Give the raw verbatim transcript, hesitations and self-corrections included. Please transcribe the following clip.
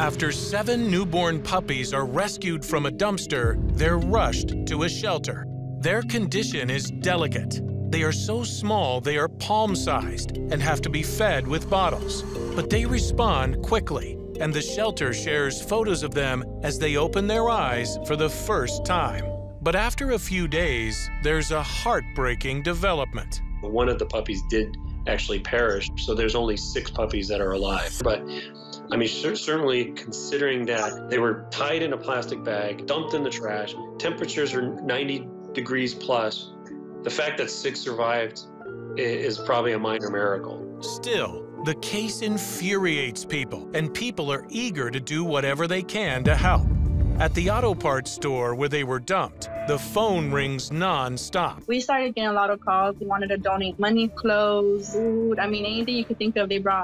After seven newborn puppies are rescued from a dumpster, they're rushed to a shelter. Their condition is delicate. They are so small they are palm-sized and have to be fed with bottles. But they respond quickly, and the shelter shares photos of them as they open their eyes for the first time. But after a few days, there's a heartbreaking development. One of the puppies did actually perish, so there's only six puppies that are alive. But I mean, certainly considering that they were tied in a plastic bag, dumped in the trash, temperatures are ninety degrees plus, the fact that six survived is probably a minor miracle. Still, the case infuriates people, and people are eager to do whatever they can to help. At the auto parts store where they were dumped, the phone rings non-stop. We started getting a lot of calls. They wanted to donate money, clothes, food. I mean, anything you could think of, they brought.